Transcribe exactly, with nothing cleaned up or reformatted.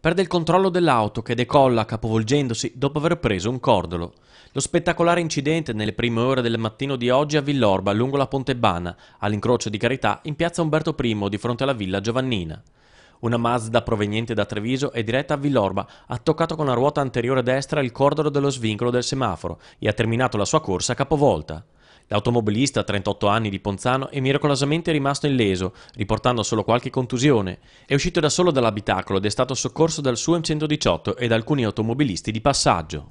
Perde il controllo dell'auto che decolla capovolgendosi dopo aver preso un cordolo. Lo spettacolare incidente nelle prime ore del mattino di oggi a Villorba, lungo la Pontebbana, all'incrocio di Carità, in piazza Umberto primo, di fronte alla Villa Giovannina. Una Mazda proveniente da Treviso e diretta a Villorba ha toccato con la ruota anteriore destra il cordolo dello svincolo del semaforo e ha terminato la sua corsa capovolta. L'automobilista, trentotto anni, di Ponzano, è miracolosamente rimasto illeso, riportando solo qualche contusione. È uscito da solo dall'abitacolo ed è stato soccorso dal Suem centodiciotto e da alcuni automobilisti di passaggio.